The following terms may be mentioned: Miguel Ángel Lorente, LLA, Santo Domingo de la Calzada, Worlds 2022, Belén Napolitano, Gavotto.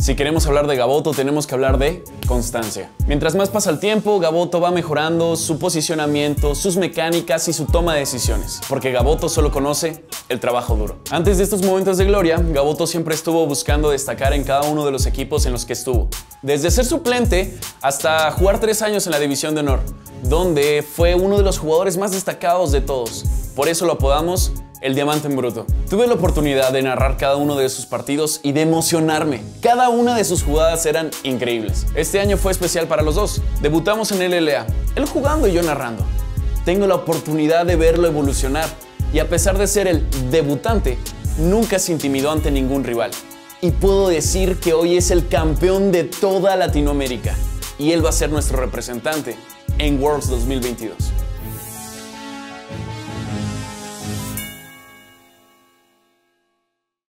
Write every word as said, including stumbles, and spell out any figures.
Si queremos hablar de Gavotto, tenemos que hablar de constancia. Mientras más pasa el tiempo, Gavotto va mejorando su posicionamiento, sus mecánicas y su toma de decisiones, porque Gavotto solo conoce el trabajo duro. Antes de estos momentos de gloria, Gavotto siempre estuvo buscando destacar en cada uno de los equipos en los que estuvo, desde ser suplente hasta jugar tres años en la División de Honor, donde fue uno de los jugadores más destacados de todos. Por eso lo apodamos el diamante en bruto. Tuve la oportunidad de narrar cada uno de sus partidos y de emocionarme. Cada una de sus jugadas eran increíbles. Este año fue especial para los dos. Debutamos en L L A, él jugando y yo narrando. Tengo la oportunidad de verlo evolucionar y, a pesar de ser el debutante, nunca se intimidó ante ningún rival. Y puedo decir que hoy es el campeón de toda Latinoamérica y él va a ser nuestro representante en Worlds dos mil veintidós.